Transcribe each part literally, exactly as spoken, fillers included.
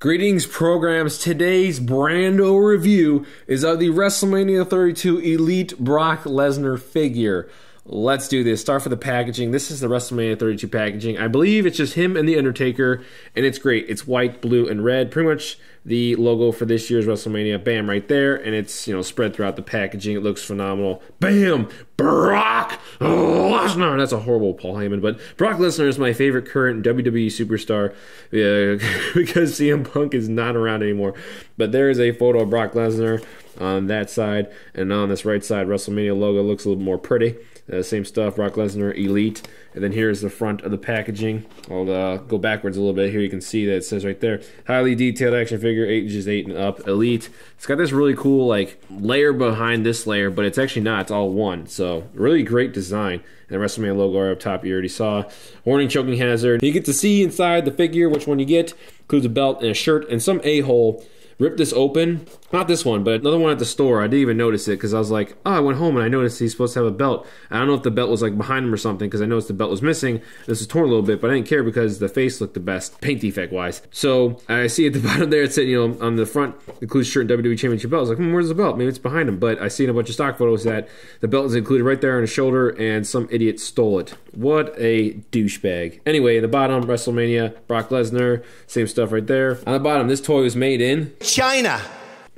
Greetings, programs. Today's Brando review is of the WrestleMania thirty-two Elite Brock Lesnar figure. Let's do this. Start for the packaging. This is the WrestleMania thirty-two packaging. I believe it's just him and The Undertaker, and it's great. It's white, blue, and red. Pretty much the logo for this year's WrestleMania. Bam, right there. And it's, you know, spread throughout the packaging. It looks phenomenal. Bam! Brock Lesnar! That's a horrible Paul Heyman, but Brock Lesnar is my favorite current W W E superstar uh, because C M Punk is not around anymore. But there is a photo of Brock Lesnar on that side, and on this right side, WrestleMania logo looks a little more pretty. Uh, same stuff, Brock Lesnar, Elite. And then here's the front of the packaging. I'll uh, go backwards a little bit. Here you can see that it says right there, highly detailed action figure, ages eight and up, Elite. It's got this really cool like layer behind this layer, but it's actually not. It's all one. So really great design. And the WrestleMania logo right up top you already saw. Warning, choking hazard. You get to see inside the figure which one you get. Includes a belt and a shirt and some a-hole. Rip this open, not this one, but another one at the store. I didn't even notice it because I was like, oh, I went home and I noticed he's supposed to have a belt. I don't know if the belt was like behind him or something because I noticed the belt was missing. This was torn a little bit, but I didn't care because the face looked the best, paint defect wise. So I see at the bottom there, it said, you know, on the front, includes shirt and W W E Championship belt. I was like, hmm, where's the belt? Maybe it's behind him. But I seen a bunch of stock photos that the belt is included right there on his shoulder and some idiot stole it. What a douchebag. Anyway, at the bottom, WrestleMania, Brock Lesnar, same stuff right there. On the bottom, this toy was made in China.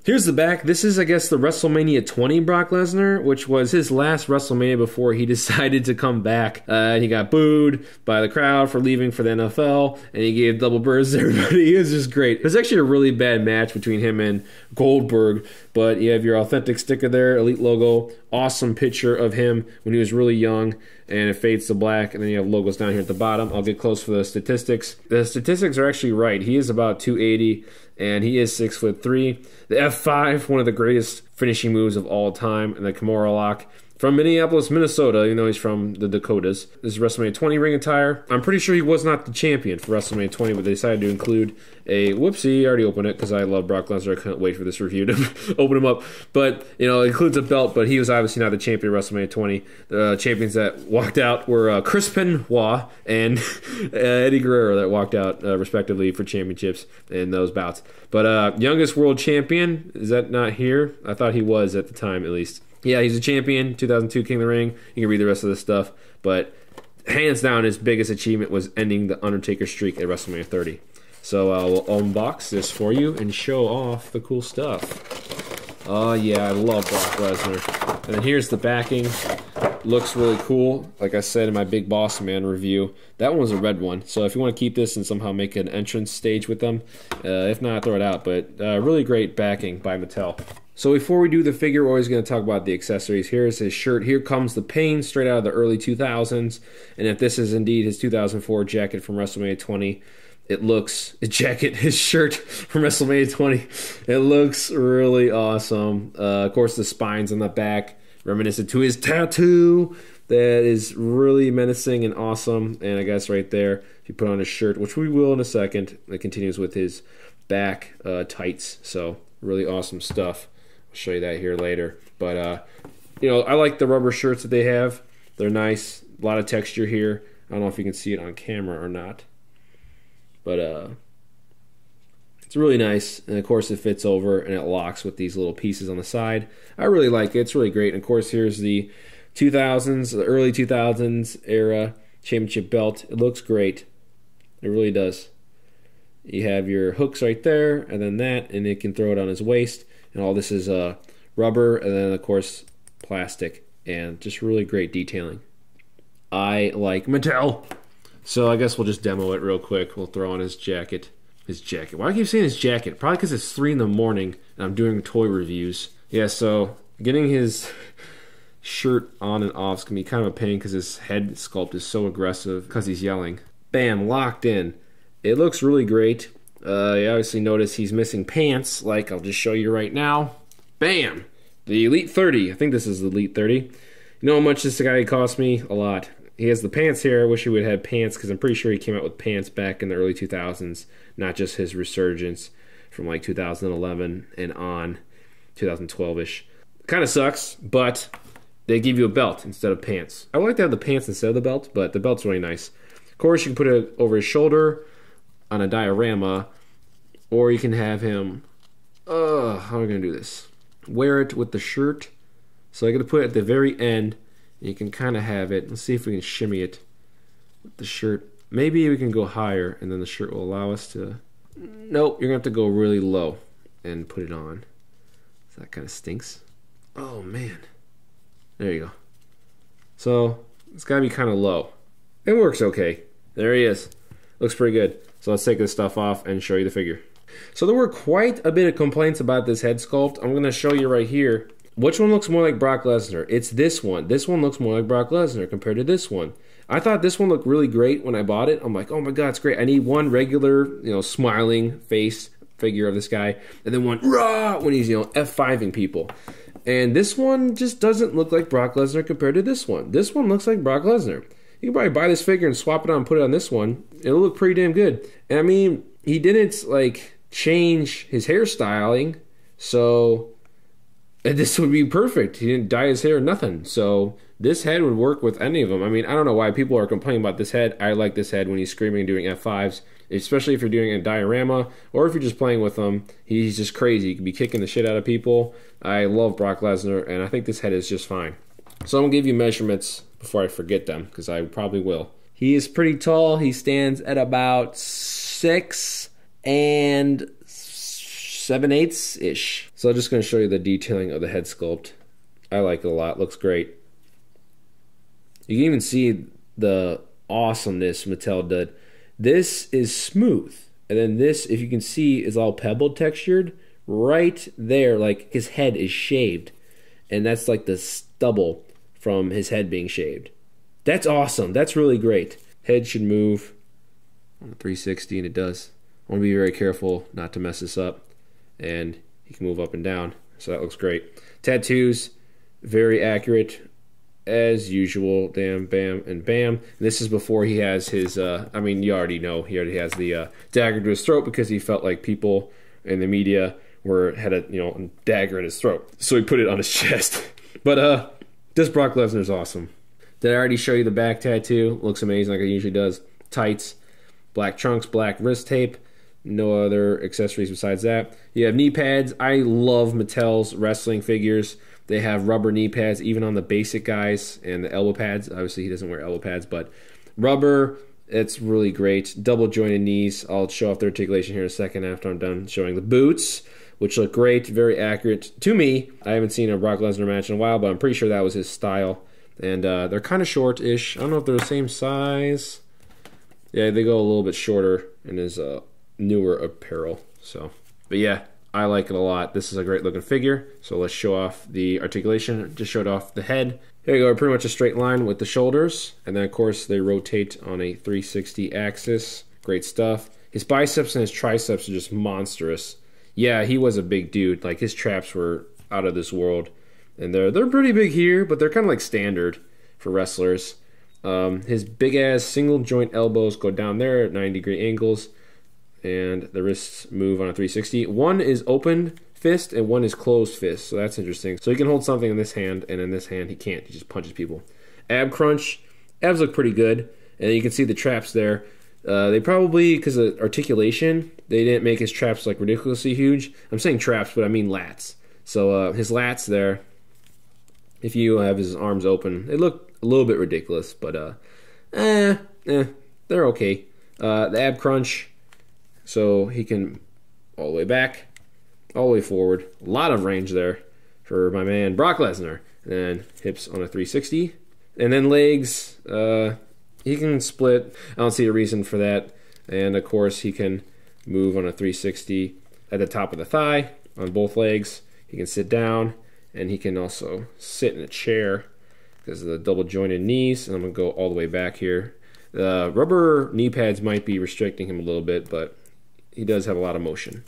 Here's the back. This is, I guess, the WrestleMania twenty Brock Lesnar, which was his last WrestleMania before he decided to come back. Uh, and he got booed by the crowd for leaving for the N F L, and he gave double birds to everybody. It was just great. It was actually a really bad match between him and Goldberg, but you have your authentic sticker there, Elite logo, awesome picture of him when he was really young, and it fades to black, and then you have logos down here at the bottom. I'll get close for the statistics. The statistics are actually right. He is about two eighty, and he is six foot three. The F five, one of the greatest finishing moves of all time, and the Kimura lock. From Minneapolis, Minnesota, you know he's from the Dakotas. This is WrestleMania twenty ring attire. I'm pretty sure he was not the champion for WrestleMania twenty, but they decided to include a, whoopsie, I already opened it because I love Brock Lesnar. I couldn't wait for this review to open him up. But, you know, it includes a belt, but he was obviously not the champion of WrestleMania twenty. The uh, champions that walked out were uh, Chris Benoit and uh, Eddie Guerrero that walked out, uh, respectively, for championships in those bouts. But uh, youngest world champion, is that not here? I thought he was at the time, at least. Yeah, he's a champion, two thousand two King of the Ring. You can read the rest of this stuff. But hands down, his biggest achievement was ending the Undertaker streak at WrestleMania thirty. So uh, we'll unbox this for you and show off the cool stuff. Oh, uh, yeah, I love Brock Lesnar. And then here's the backing. Looks really cool. Like I said in my Big Boss Man review, that one was a red one. So if you want to keep this and somehow make an entrance stage with them, uh, if not, throw it out. But uh, really great backing by Mattel. So before we do the figure, we're always going to talk about the accessories. Here's his shirt. Here Comes the Pain, straight out of the early two thousands. And if this is indeed his two thousand four jacket from WrestleMania twenty, it looks, his jacket, his shirt from WrestleMania twenty, it looks really awesome. Uh, of course, the spines on the back, reminiscent to his tattoo. That is really menacing and awesome. And I guess right there, if you put on his shirt, which we will in a second, it continues with his back uh, tights. So really awesome stuff. I'll show you that here later. But, uh, you know, I like the rubber shirts that they have. They're nice. A lot of texture here. I don't know if you can see it on camera or not. But uh, it's really nice. And, of course, it fits over and it locks with these little pieces on the side. I really like it. It's really great. And, of course, here's the two thousands, the early two thousands era championship belt. It looks great. It really does. You have your hooks right there and then that, and it can throw it on his waist. And all this is uh, rubber and then, of course, plastic. And just really great detailing. I like Mattel. So I guess we'll just demo it real quick. We'll throw on his jacket. His jacket. Why do I keep saying his jacket? Probably because it's three in the morning and I'm doing toy reviews. Yeah, so getting his shirt on and off is going to be kind of a pain because his head sculpt is so aggressive because he's yelling. Bam, locked in. It looks really great. Uh, you obviously notice he's missing pants, like I'll just show you right now. Bam! The Elite thirty. I think this is the Elite thirty. You know how much this guy cost me? A lot. He has the pants here. I wish he would have had pants, because I'm pretty sure he came out with pants back in the early two thousands, not just his resurgence from like two thousand eleven and on, two thousand twelve-ish. Kind of sucks, but they give you a belt instead of pants. I would like to have the pants instead of the belt, but the belt's really nice. Of course, you can put it over his shoulder, on a diorama, Or you can have him, uh, how am I going to do this? Wear it with the shirt. So I'm going to put it at the very end. And you can kind of have it. Let's see if we can shimmy it with the shirt. Maybe we can go higher, and then the shirt will allow us to... Nope, you're going to have to go really low and put it on. So that kind of stinks. Oh, man. There you go. So it's got to be kind of low. It works okay. There he is. Looks pretty good. So let's take this stuff off and show you the figure. So there were quite a bit of complaints about this head sculpt. I'm going to show you right here. Which one looks more like Brock Lesnar? It's this one. This one looks more like Brock Lesnar compared to this one. I thought this one looked really great when I bought it. I'm like, oh my God, it's great. I need one regular, you know, smiling face figure of this guy. And then one, rah, when he's, you know, F fiving people. And this one just doesn't look like Brock Lesnar compared to this one. This one looks like Brock Lesnar. You can probably buy this figure and swap it on and put it on this one. It'll look pretty damn good. And I mean, he didn't, like, change his hairstyling, so this would be perfect. He didn't dye his hair or nothing. So this head would work with any of them. I mean, I don't know why people are complaining about this head. I like this head when he's screaming and doing F fives, especially if you're doing a diorama or if you're just playing with him. He's just crazy. He could be kicking the shit out of people. I love Brock Lesnar, and I think this head is just fine. So I'm going to give you measurements before I forget them, because I probably will. He is pretty tall. He stands at about six and seven eighths-ish. So I'm just going to show you the detailing of the head sculpt. I like it a lot. Looks great. You can even see the awesomeness Mattel did. This is smooth. And then this, if you can see, is all pebble textured. Right there, like his head is shaved. And that's like the stubble from his head being shaved. That's awesome. That's really great. Head should move on three sixty, and it does. I want to be very careful not to mess this up. And he can move up and down. So that looks great. Tattoos, very accurate. As usual, damn, bam, and bam. And this is before he has his, uh, I mean, you already know, he already has the uh, dagger to his throat because he felt like people in the media were, had a, you know, a dagger in his throat. So he put it on his chest. But uh, this Brock Lesnar's awesome. Did I already show you the back tattoo? Looks amazing like it usually does. Tights, black trunks, black wrist tape. No other accessories besides that. You have knee pads. I love Mattel's wrestling figures. They have rubber knee pads, even on the basic guys, and the elbow pads. Obviously, he doesn't wear elbow pads, but rubber, it's really great. Double jointed knees. I'll show off the articulation here in a second after I'm done showing the boots, which look great, very accurate to me. I haven't seen a Brock Lesnar match in a while, but I'm pretty sure that was his style. And uh, they're kind of short-ish. I don't know if they're the same size. Yeah, they go a little bit shorter in his uh, newer apparel. So, but yeah. I like it a lot. This is a great looking figure. So let's show off the articulation. Just showed off the head. Here you go, pretty much a straight line with the shoulders. And then of course they rotate on a three sixty axis. Great stuff. His biceps and his triceps are just monstrous. Yeah, he was a big dude. Like his traps were out of this world. And they're, they're pretty big here, but they're kind of like standard for wrestlers. Um, his big ass single joint elbows go down there at ninety degree angles. And the wrists move on a three sixty. One is open fist and one is closed fist, so that's interesting. So he can hold something in this hand, and in this hand he can't. He just punches people. Ab crunch. Abs look pretty good, and you can see the traps there. Uh, they probably, because of articulation, they didn't make his traps like ridiculously huge. I'm saying traps, but I mean lats. So uh, his lats there, if you have his arms open, they look a little bit ridiculous, but uh, eh, eh, they're okay. Uh, the ab crunch. So he can all the way back, all the way forward. A lot of range there for my man Brock Lesnar. And then hips on a three sixty. And then legs, uh, he can split. I don't see a reason for that. And of course he can move on a three sixty at the top of the thigh on both legs. He can sit down, and he can also sit in a chair because of the double jointed knees. And I'm going to go all the way back here. The rubber knee pads might be restricting him a little bit, but he does have a lot of motion,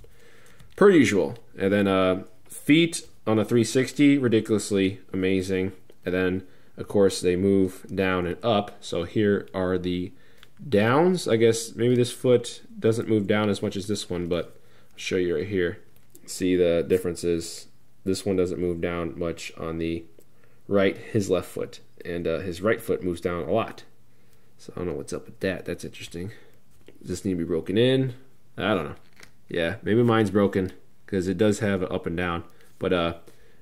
per usual. And then uh, feet on a three sixty, ridiculously amazing. And then, of course, they move down and up. So here are the downs. I guess maybe this foot doesn't move down as much as this one, but I'll show you right here. See the differences. This one doesn't move down much on the right, his left foot. And uh, his right foot moves down a lot. So I don't know what's up with that. That's interesting. Does this need to be broken in? I don't know. Yeah, maybe mine's broken because it does have an up and down, but uh,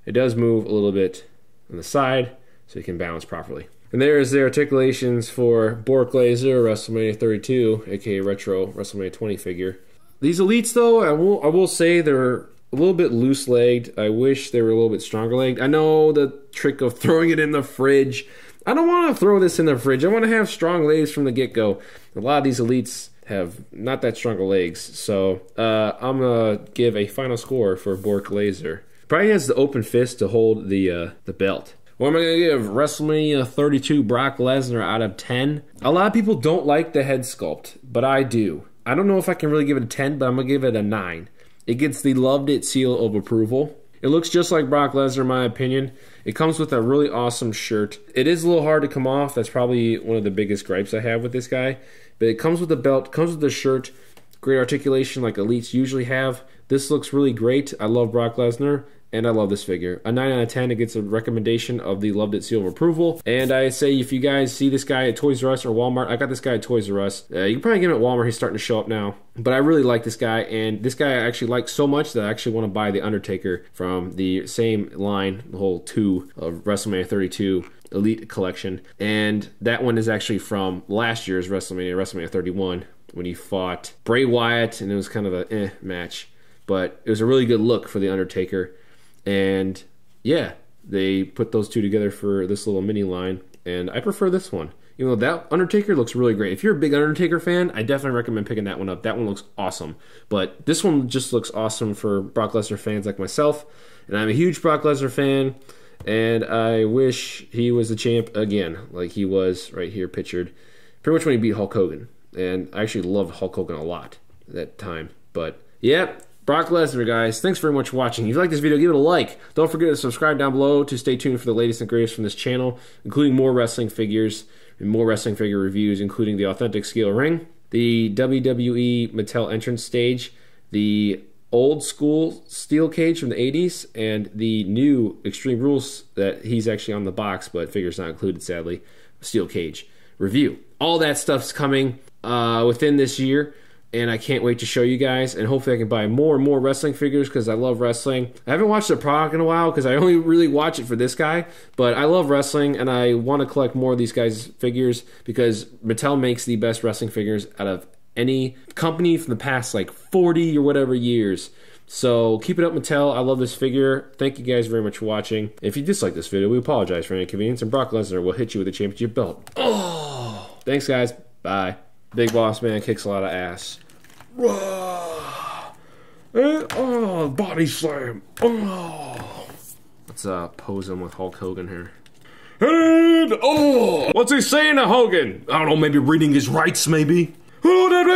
it does move a little bit on the side so you can balance properly. And there is their articulations for Bork Laser WrestleMania thirty-two, aka Retro WrestleMania twenty figure. These Elites, though, I will I will say they're a little bit loose-legged. I wish they were a little bit stronger-legged. I know the trick of throwing it in the fridge. I don't want to throw this in the fridge. I want to have strong legs from the get-go. A lot of these Elites have not that strong legs. So uh, I'm going to give a final score for Bork Laser. Probably has the open fist to hold the, uh, the belt. What am I going to give WrestleMania thirty-two Brock Lesnar out of ten? A lot of people don't like the head sculpt, but I do. I don't know if I can really give it a ten, but I'm going to give it a nine. It gets the Loved It seal of approval. It looks just like Brock Lesnar, in my opinion. It comes with a really awesome shirt. It is a little hard to come off. That's probably one of the biggest gripes I have with this guy. But it comes with the belt, comes with the shirt. Great articulation like Elites usually have. This looks really great. I love Brock Lesnar, and I love this figure. A nine out of ten. It gets a recommendation of the Loved It seal of approval. And I say if you guys see this guy at Toys R Us or Walmart, I got this guy at Toys R Us. Uh, you can probably get him at Walmart. He's starting to show up now. But I really like this guy, and this guy I actually like so much that I actually want to buy the Undertaker from the same line, the whole two of WrestleMania thirty-two Elite Collection. And that one is actually from last year's WrestleMania, WrestleMania thirty-one, when he fought Bray Wyatt, and it was kind of a eh match. But it was a really good look for the Undertaker. And yeah, they put those two together for this little mini line, and I prefer this one. You know, that Undertaker looks really great. If you're a big Undertaker fan, I definitely recommend picking that one up. That one looks awesome. But this one just looks awesome for Brock Lesnar fans like myself. And I'm a huge Brock Lesnar fan, and I wish he was the champ again, like he was right here pictured. Pretty much when he beat Hulk Hogan. And I actually loved Hulk Hogan a lot at that time. But yeah, Brock Lesnar, guys. Thanks very much for watching. If you like this video, give it a like. Don't forget to subscribe down below to stay tuned for the latest and greatest from this channel, including more wrestling figures and more wrestling figure reviews, including the authentic scale ring, the W W E Mattel entrance stage, the old school steel cage from the eighties, and the new Extreme Rules that he's actually on the box, but figure's not included, sadly, steel cage review. All that stuff's coming uh, within this year. And I can't wait to show you guys. And hopefully I can buy more and more wrestling figures because I love wrestling. I haven't watched the product in a while because I only really watch it for this guy. But I love wrestling, and I want to collect more of these guys' figures because Mattel makes the best wrestling figures out of any company from the past like forty or whatever years. So keep it up, Mattel. I love this figure. Thank you guys very much for watching. If you dislike this video, we apologize for any inconvenience. And Brock Lesnar will hit you with a championship belt. Oh! Thanks, guys. Bye. Big Boss Man kicks a lot of ass. Oh, body slam. Oh. Let's uh, pose him with Hulk Hogan here. And, oh. What's he saying to Hogan? I don't know, maybe reading his rights, maybe. Oh, that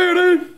lady.